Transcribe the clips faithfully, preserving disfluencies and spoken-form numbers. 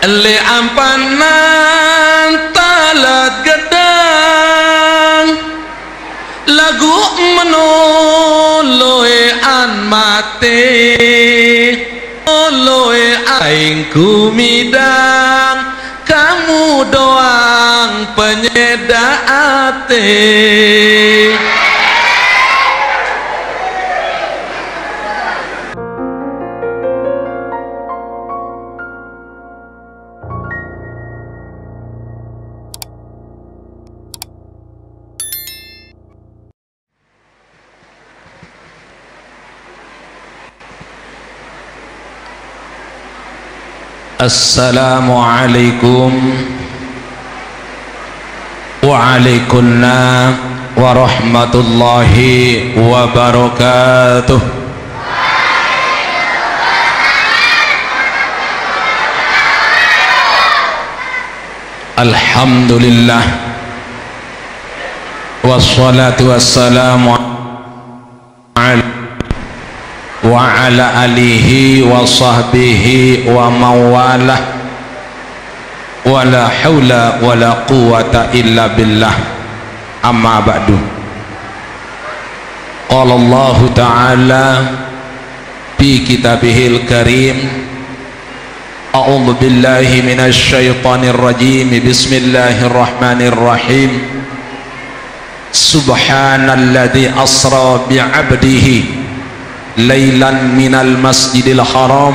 le ampanan talat gedang lagu menoloean mate loe aing kumidang kamu doang penyeda ate. Assalamualaikum wa'alaikumsalam warahmatullahi wabarakatuh. Alhamdulillah wassalatu wassalamu wa ala alihi wa sahbihi wa mawalah wa la hawla wa la quwata illa billah amma ba'du. Qala Allah ta'ala fi kitabihil karim, a'udzu billahi minasy syaithanir rajim, bismillahirrahmanirrahim. Subhanalladzi asra bi 'abdihi Lailan minal masjidil haram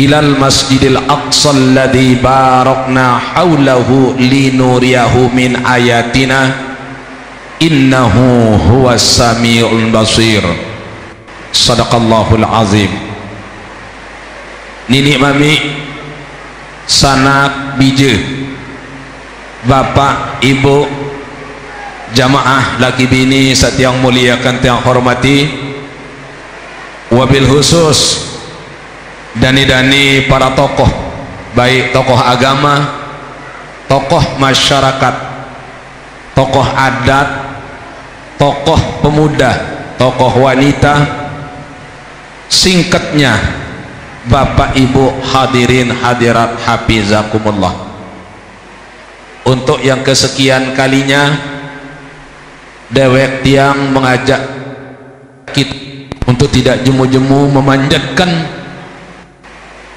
ilal masjidil aqsa alladhi barakna hawlahu linuriyahu min ayatina innahu huwas samiul basir. Sadaqallahul azim. Nini mami sanak bije bapak ibu jamaah laki bini satiang muliakan tiang hormati, wabil khusus dani-dani para tokoh, baik tokoh agama, tokoh masyarakat, tokoh adat, tokoh pemuda, tokoh wanita, singkatnya bapak ibu hadirin hadirat hafizakumullah. Untuk yang kesekian kalinya dewek tiang mengajak kita untuk tidak jemu-jemu memanjatkan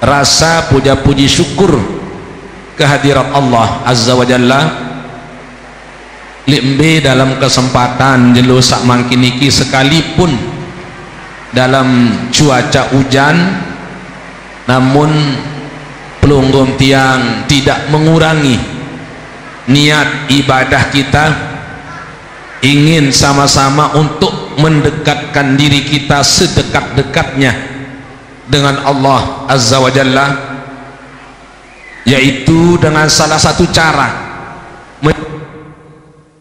rasa puja-puji syukur kehadirat Allah Azza wa Jalla limbe dalam kesempatan jelo sak mangkiniki sekalipun dalam cuaca hujan, namun pelunggung tiang tidak mengurangi niat ibadah kita, ingin sama-sama untuk mendekatkan diri kita sedekat-dekatnya dengan Allah Azza wa Jalla, yaitu dengan salah satu cara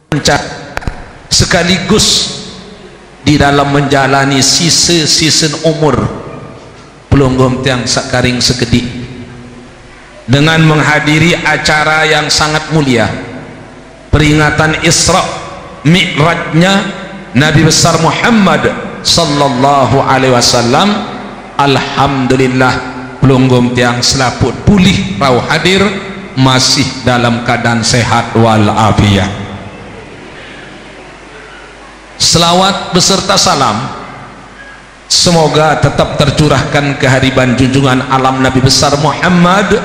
mencari sekaligus di dalam menjalani sisa-sisa umur pelunggum tiang sakaring sekedik dengan menghadiri acara yang sangat mulia, peringatan Isra Mi'rajnya Nabi besar Muhammad sallallahu alaihi wasallam. Alhamdulillah pelunggum tiang selaput pulih rauh hadir masih dalam keadaan sehat walafiat. Selawat beserta salam semoga tetap tercurahkan kehadiran junjungan alam Nabi besar Muhammad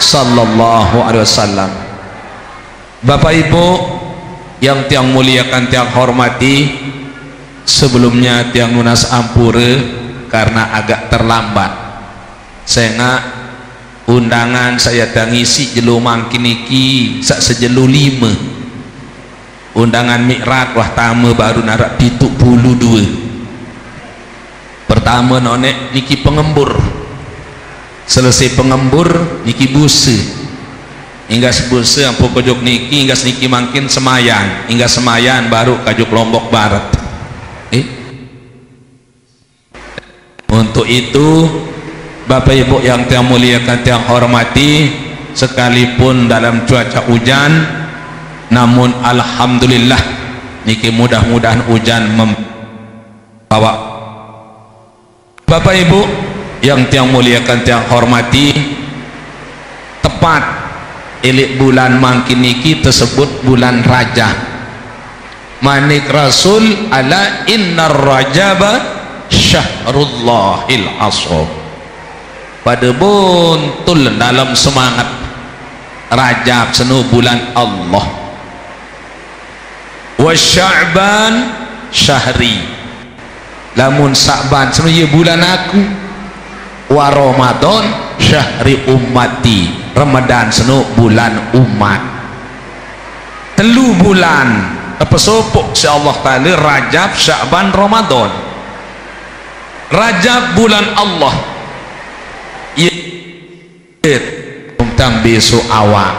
sallallahu alaihi wasallam. Bapak ibu yang tiang muliakan tiang hormati, sebelumnya tiang nunas ampure karena agak terlambat sehingga undangan saya tangisi jelu mangkiniki sak sejelu lima undangan mikrat wah tamu baru narak tituk puluh dua. Pertama nonek niki pengembur, selesai pengembur niki busa, hingga sebulsa ampuh kajuk niki, hingga seniki makin semayan, hingga semayan baru kajuk Lombok Barat. Eh? Untuk itu bapak ibu yang tiang muliakan tiang hormati, sekalipun dalam cuaca hujan, namun alhamdulillah niki mudah-mudahan hujan membawa. Bapak ibu yang tiang muliakan tiang hormati, tepat ilik bulan mangkiniki tersebut bulan Rajab. Manik Rasul ala innar rajaba syahrullahil ashab. Pada buntul dalam semangat Rajab senu bulan Allah. Wa sya'ban syahri. Lamun Sa'ban senu ye bulan aku. Wa Ramadan syahri ummati, Ramadan seno bulan umat. Telu bulan tepesopok si Allah Ta'ala, Rajab, Sya'ban, Ramadan. Rajab bulan Allah. Ye tentang besok awak.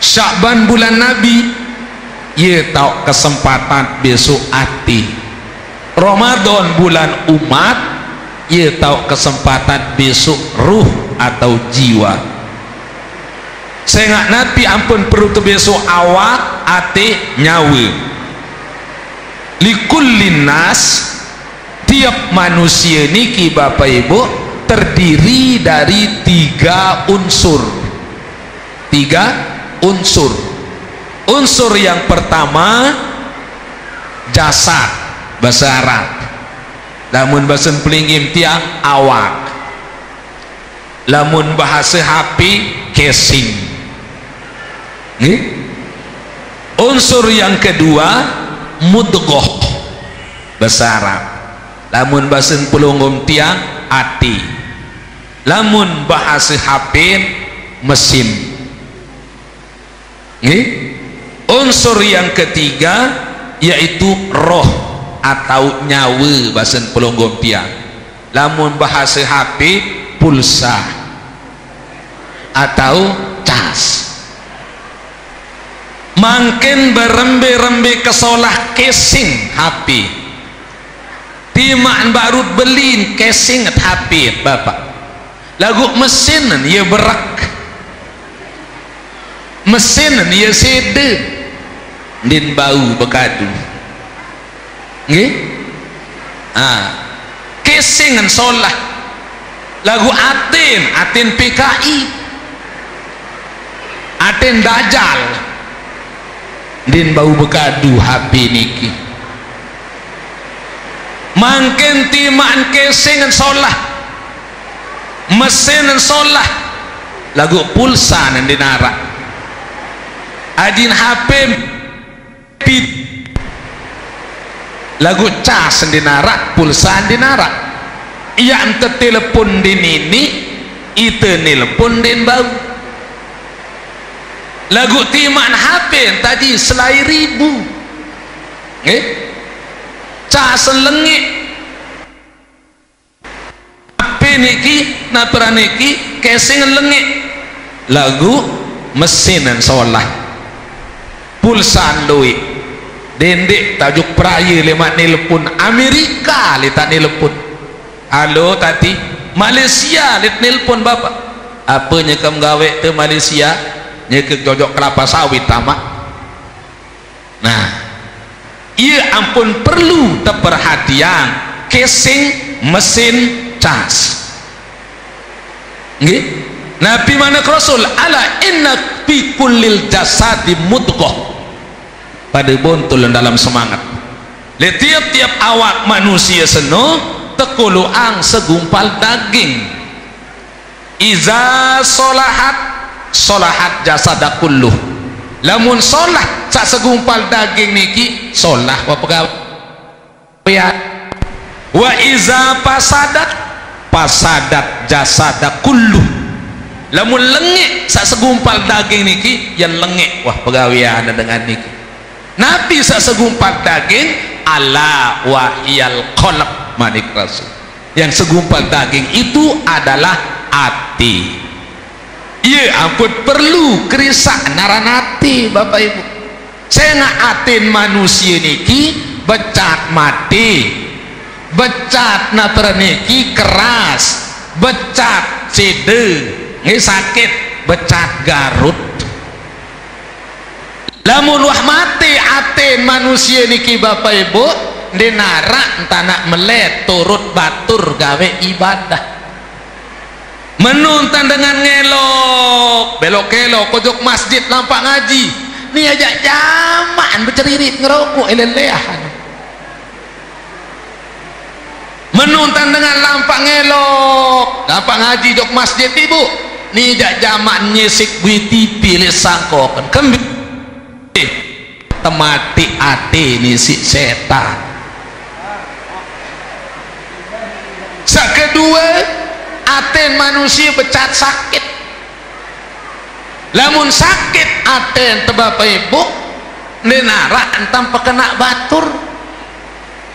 Sya'ban bulan Nabi. Ye tau kesempatan besok ati. Ramadan bulan umat. Ia tahu kesempatan besok ruh atau jiwa. Sengak nanti ampun perlu tu besok awak ate nyawa. Likullin nas, tiap manusia niki Bapak Ibu terdiri dari tiga unsur. Tiga unsur. Unsur yang pertama jasad bahasa Arab. Lamun bahasa pelingim tiang awak, lamun bahasa hapi casing. Nih. Unsur yang kedua mudghah bahasa Arab. Lamun bahasa pelungum tiang ati, lamun bahasa hapin mesin. Nih. Unsur yang ketiga yaitu roh atau nyawa bahasa pelonggong tiang, lamun bahasa H P pulsa atau cas. Makin berembe-rembe kesolah casing H P, timaan baru belin casing H P Bapak. Lagu mesin ia berak, mesin ia sede din bau bekadu. Nggih. Ah. Kesingan solah. Lagu Atin, Atin P K I. Atin Dajjal. Din bau bekadu H P niki. Mangkin timaan kesingan solah. Mesin solah. Lagu pulsa nang dinarak. Adin H P pit lagu cas dinarak, pulsa dinarak, ia ente telepon din ini ite nelpon din bau. Lagu timan H P tadi selai ribu eh? Cas lengik H P niki napra niki casing lengik. Lagu mesinan solah pulsa duit dendek tajuk peraya lemak nelpon Amerika le tak nelpon, halo tadi Malaysia le nelpon Bapak. Apanya kamu gawe ke Malaysia nyekek jojok kelapa sawit tamak. Nah ia ampun perlu terperhatian casing mesin cas. Nggih Nabi manak Rasul ala inna fi kullil jasadi mudghah. Pada bontul dalam semangat tiap-tiap awak manusia seno tekuluang segumpal daging. Iza solahat solahat jasada kulluh, lamun solah sak segumpal daging niki solah wa pegawai. Wa iza pasadat pasadat jasada kulluh, lamun lengik sak segumpal daging niki yang lengik wah pegawaian dengan niki. Nabi segumpal daging ala wahiyal qalb manik Rasul. Yang segumpal daging itu adalah hati. Ia ampun perlu kerisak naranati Bapak Ibu. Sena atin manusia niki becat mati, becat napreniki keras, becat cede nggih sakit, becat garut. Lamun wah mati atin manusia niki Bapak Ibu dinarak tanak melet turut batur gawe ibadah menuntan dengan ngelok Lombok belok-kelok kodok masjid nampak ngaji ni ajak jaman berceririt ngerokok elelehan menonton dengan lampak ngelok lampak ngaji jok masjid ibu ni ajak jaman nyesik witi pilih sangkokan kembali temati ati ni si setan sak kedua aten manusia pecat sakit lamun sakit aten tebak ibu nenara tanpa kena batur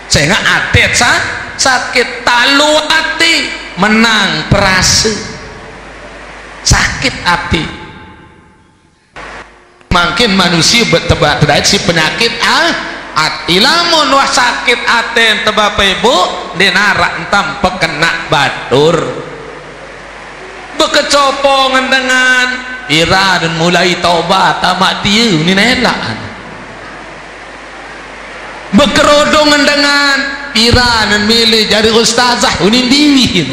sehingga aten sa, sakit talu hati menang perasa sakit hati makin manusia bertebak terkait si penyakit ah ilamun wah sakit aten tebak ibu dinarak entam pekena batur bekecopongan dengan ira dan mulai taubat tamak diu ini nelaan bekerodongan dengan ira dan milih jadi ustazah ini diwihin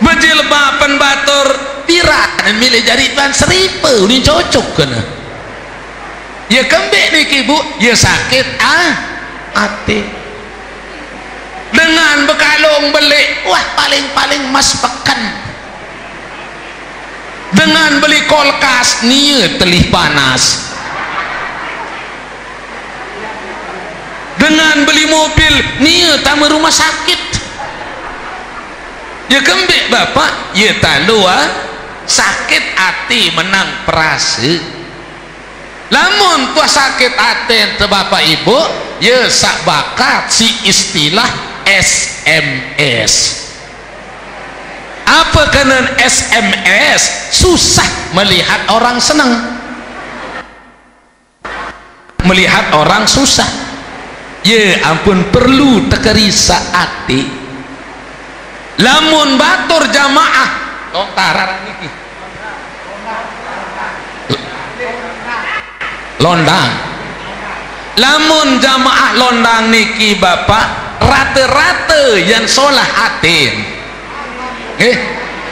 bejilbapan batur ira dan milih jadi ban seripe ini cocok kena ya kembik nih ibu ya sakit ah ati dengan bekalung beli wah paling-paling mas pekan dengan beli kulkas nih telih panas dengan beli mobil nih tamu rumah sakit ya kembik bapak ya tahu ah sakit ati menang perasa namun tuah sakit aten te bapak ibu ya sak bakat si istilah S M S apa kena S M S susah melihat orang senang melihat orang susah ya ampun perlu tekerisa ati lamun batur jamaah tong tarar niki londang lamun jamaah londang niki bapak rata-rata yang solah atin eh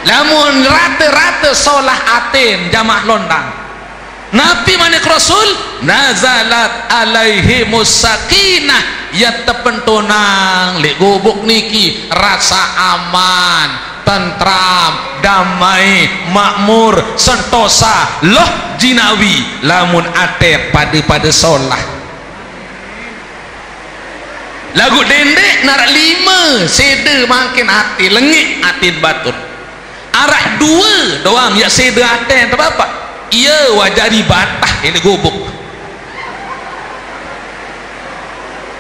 lamun rata-rata solah atin jamaah londang nabi manik rasul nazalat alaihi musakinah ya tepentunang li gubuk niki rasa aman tentram, damai, makmur, sentosa, loh jinawi, lamun ate pada-pada solah. Lagu dendek narak lima, seda makin hati lengit, hati batur. Arak dua doang ya seda ate entah apa. Ia wajari batah ini gubuk.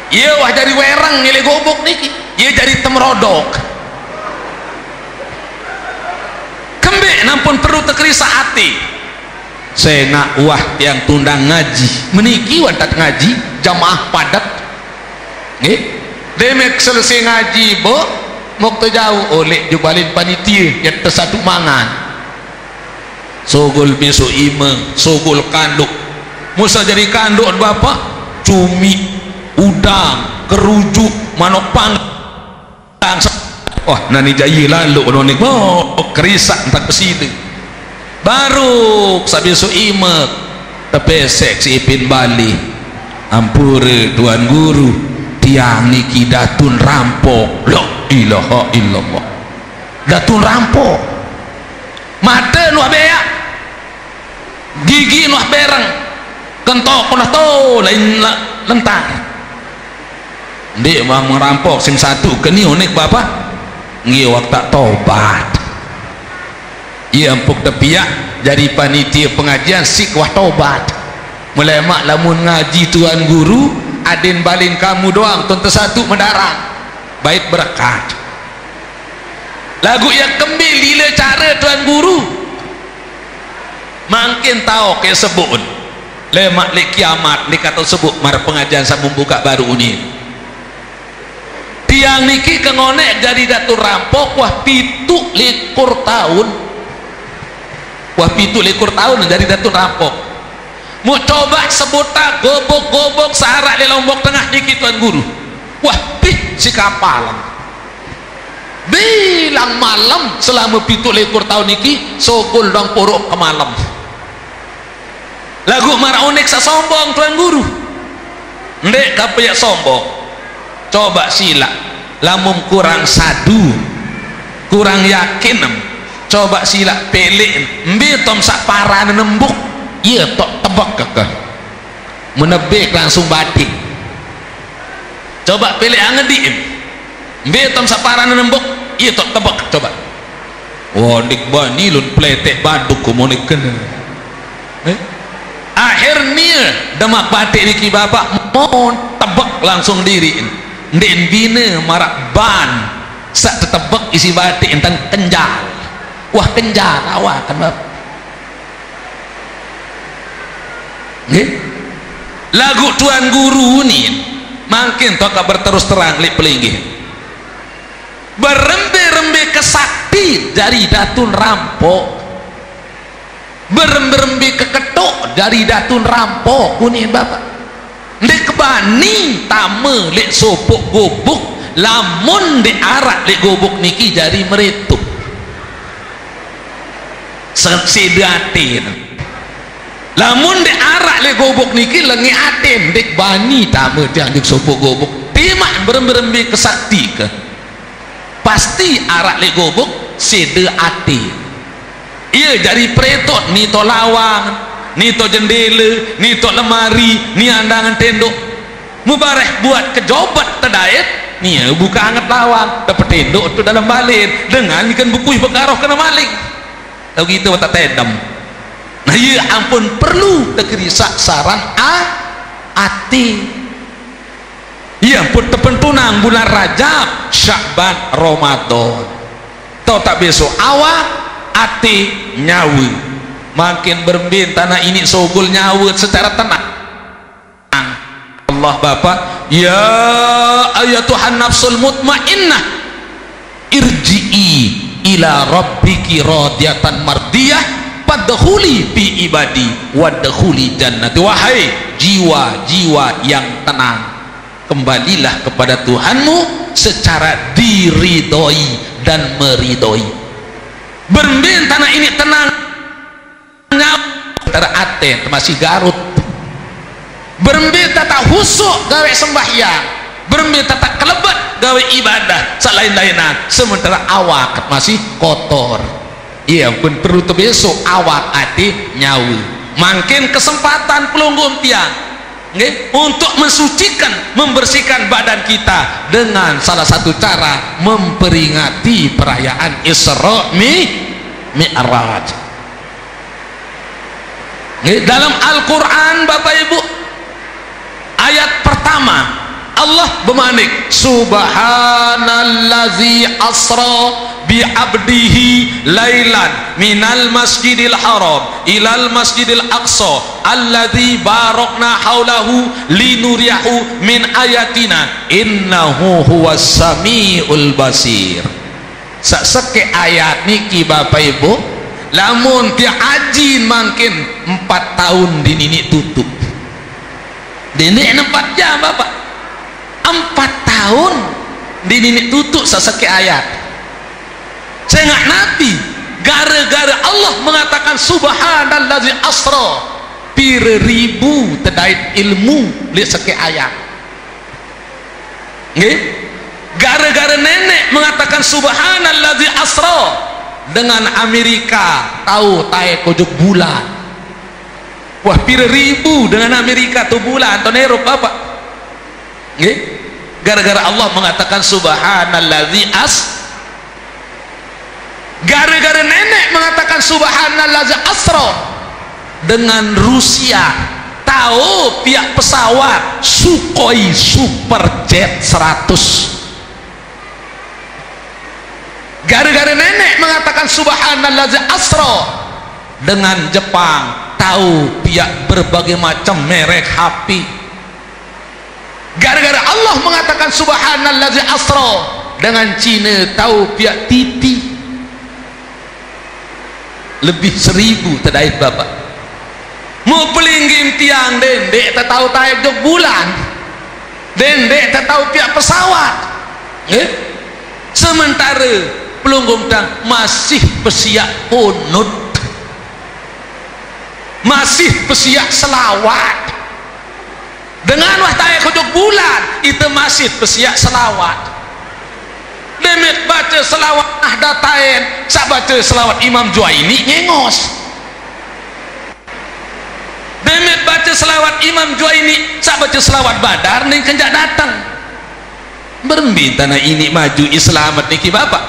Ia wajari werang ini gubuk niki. Ia jadi temrodok. Kembik nampun perlu tekerisa hati saya nak wah yang tundang ngaji meniki wadat ngaji jamaah padat eh demek selesai ngaji bo mokto jauh oleh jubalin panitia yang tersatu mangan sogol bisu ime sogol kanduk musa jadi kanduk bapak cumi udang kerujuk manok panggang oh nani jayi lalu nonik oh kerisak entah kesini baru sabisu imek tepesek si ipin bali ampure tuan guru tiang niki datun rampok la ilaha illallah datun rampok mata nuah beak gigi nuah bereng kentok nuah tau lain lentang ndik memang merampok sing satu keni unik bapak ngiwak tak taubat ia empuk tepiak jadi panitia pengajian sikwah taubat melemak lamun ngaji tuan guru adin balin kamu doang tentu satu mendarat baik berkat lagu yang kembil lila cara tuan guru makin tahu ke sebut lemak li kiamat li kata sebut mar pengajian sambung buka baru ini tiang niki kengonek jadi datu rampok wah pitu likur tahun wah pitu likur tahun jadi datu rampok mau coba sebuta gobok-gobok searah di Lombok Tengah niki tuan guru wah pih si kapal bilang malam selama pitu lekur tahun ini sokol dong porok kemalam lagu maraonek sa sombong tuan guru ndek kapayak sombong coba sila lamun kurang sadu kurang yakin coba sila pelek mbe tom sak parane nembuk iya tok tebak kekeh menebek langsung batik coba pelek angedik mbe tom sak parane nembuk iya tok tebak coba wonik bani lun pletek baduk komunik kena eh? akhirnya demak batik niki bapak mau tebak langsung diriin ndek bina marak ban sak tetebek isi batik entan kenjal wah kenjal awak kan bab nggih lagu tuan guru nin makin toka berterus terang lip pelinggih berembe-rembe kesakti dari datun rampok berembe-rembe keketuk dari datun rampok kunin bapak dek kebani tama lek sopok gobok lamun dek arak lek gobok niki jari meretup seksidatin lamun dek arak lek gobok niki lengi atin dek bani tama dek sopok gobok timak berembe-rembe kesakti ke pasti arak lek gobok seda atin iya jari peretot ni tolawang nito jendela, nito lemari, ni andangan tendok mubareh buat kejobat terdait ni buka anget lawang dapat tendok tu dalam balik dengan ikan bukuih bergaruh kena maling tau gitu tak tendam nah ya ampun perlu terkerisak saran a ati ya ampun tepentunang bulan Rajab Syakban Ramadan tau tak besok awak ati nyawi makin berembin tanah ini sogul nyawut secara tenang Allah Bapa ya ayatuhan nafsul mutmainnah irji'i ila rabbiki radiyatan mardiyah padkhuli fi ibadi wadkhuli jannati wahai jiwa-jiwa yang tenang kembalilah kepada Tuhanmu secara diridhoi dan meridhoi berembin tanah ini tenang antara Aten masih Garut berembit tata husuk gawe sembahyang berembit tata kelebat gawe ibadah selain-lainan sementara awak masih kotor iya pun perlu besok awak ati nyawi makin kesempatan pelunggung tiang nge? Untuk mensucikan membersihkan badan kita dengan salah satu cara memperingati perayaan Isra Mi'raj dalam Al-Quran Bapak Ibu ayat pertama Allah bermanik subhanallazi asra bi'abdihi laylan minal masjidil haram ilal masjidil aqsa allazi barakna haulahu linuriyahu min ayatina innahu huwas sami'ul basir sesek ayat niki Bapak Ibu lamun tiap haji makin empat tahun di nini tutup di nini empat jam bapak empat tahun di nini tutup seseki ayat saya nggak nanti gara-gara Allah mengatakan subhanallazi asra pir ribu terdait ilmu lihat seki ayat gara-gara nenek mengatakan subhanallazi asra dengan Amerika tahu tae kojuk bulan wah pira ribu dengan Amerika tu bulan atau Eropa apa gara-gara Allah mengatakan subhanallazi as gara-gara nenek mengatakan subhanallazi asra dengan Rusia tahu pihak pesawat Sukhoi Superjet seratus gara-gara nenek mengatakan subhanallazi asra dengan Jepang tahu pihak berbagai macam merek H P gara-gara Allah mengatakan subhanallazi asra dengan Cina tahu pihak T V lebih seribu terdait bapak mau pelinggin tiang dendek tak tahu taek jok bulan dendek tak tahu pihak pesawat eh? Sementara pelunggung tang masih pesiak kunut, masih pesiak selawat. Dengan wah tayang kucuk bulan itu masih pesiak selawat. Demet baca selawat ahdatain, sak baca selawat Imam Juwaini nyengos. Demet baca selawat Imam Juwaini, sak baca selawat Badar ning kenjak datang. Berembi tanah ini maju Islamat niki bapak.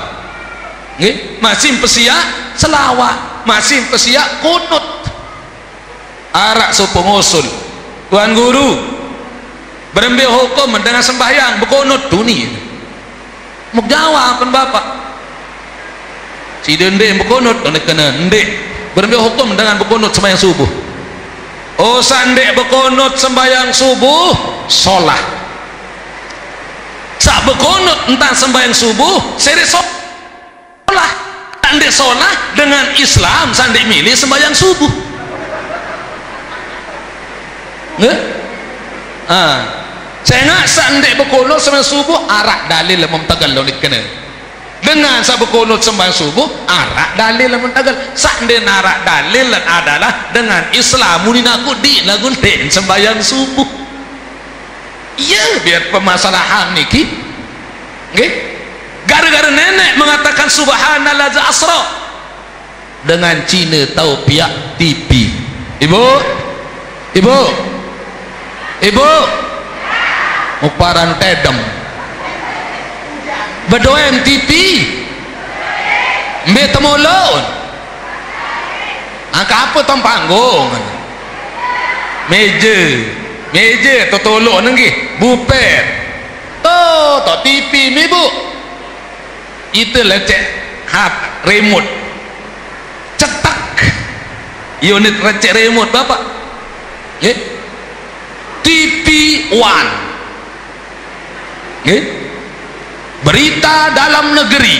Nggih, masih pesiak selawat, masih pesiak kunut. Arak sapa ngusul. Tuan guru, berembi hukum mendengar sembahyang berkunut dunia. Mau jawab kan bapak si dende berkunut oleh kena ndek berendek hukum dengan berkunut sembahyang subuh. Oh sandek berkunut sembahyang subuh sholat sak berkunut entah sembahyang subuh seri sholat sandek sholat dengan Islam sandek milih sembahyang subuh nge? Ah. Cengak sandek berkunut sembahyang subuh arak dalil lamun tagal lonik kena dengan sa berkunut sembahyang subuh arak dalil lamun tagal sandek arak dalil lan adalah dengan Islam muninaku di lagun ten sembahyang subuh iya biar permasalahan niki nggih gara-gara nenek mengatakan subhanallah asra dengan Cina tahu pihak T V ibu ibu ibu uparan tedem bedo M T P mbe temulun angka apa tong panggung meja meja totolok nenggih buper to to T V mi bu itu lecek hap remote cetak unit lecek remote bapak nggih T V one berita dalam negeri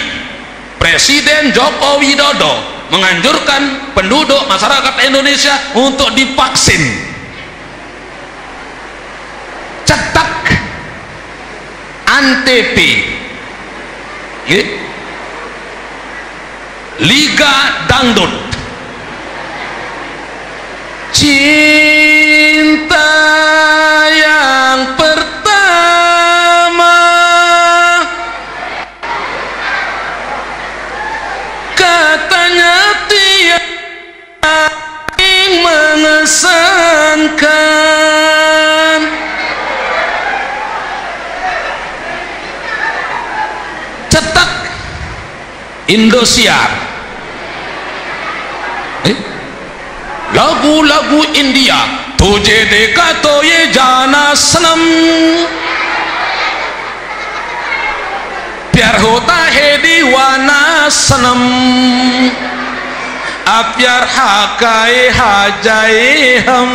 Presiden Joko Widodo menganjurkan penduduk masyarakat Indonesia untuk divaksin cetak Antv Liga Dangdut cinta yang mengesankan cetak Indosiar eh? Lagu-lagu India tujhe dekha to ye jana sanam pyar hota hai diwana sanam प्यार हाकाए हा जाए हम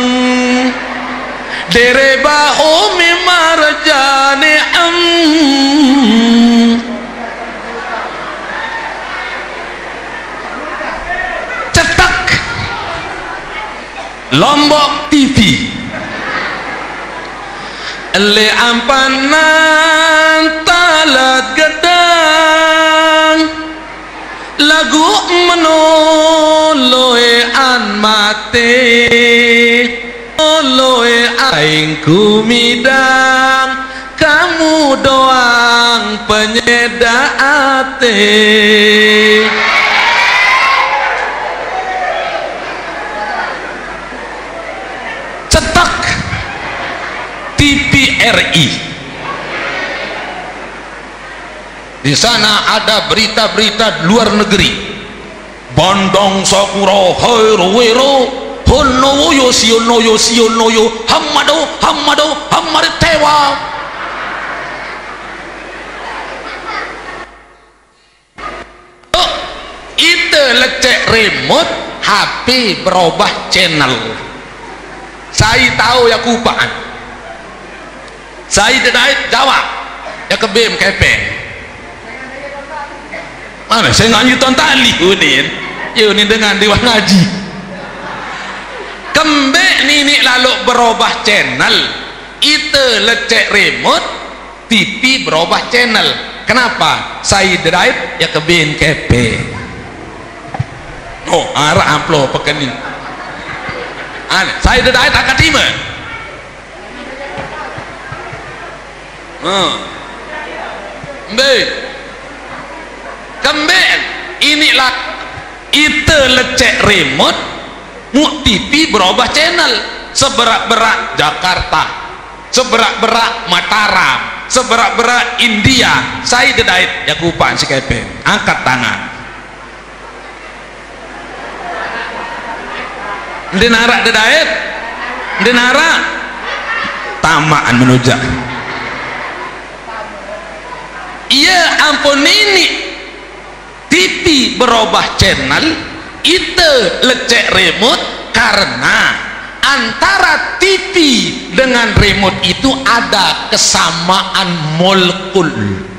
डेरे बाहों में मर जाने हम cetak Lombok T V le ampanan talat gedang lagu menoloean mati menoloean aing kumidang kamu doang penyeda ate cetak T V R I di sana ada berita-berita luar negeri Bandang Sakura Hairuwero Honowo Yosiono Yosionoyo Hamado Hamado Hamare Tewa oh, itu lecek remote H P berubah channel saya tahu ya kupaan saya tidak jawab ya kebim kepeng mana saya ngaji tuan tali unin unin dengan dewan ngaji kembek nini lalu berubah channel itu lecek remote T V berubah channel Kenapa? Saidrait ya kebin kepe. Oh, arah amplo pekenin. Aneh, saidrait akan terima. Hmm. Baik. Kembali inilah itu lecek remote mu T V berubah channel seberak-berak Jakarta, seberak-berak Mataram, seberak-berak India. Saya dedait Yakupan si Kepe, angkat tangan. Denara dedait, denara tamaan menuju. Iya ampun ini T V berubah channel itu lecek remote karena antara T V dengan remote itu ada kesamaan molekul.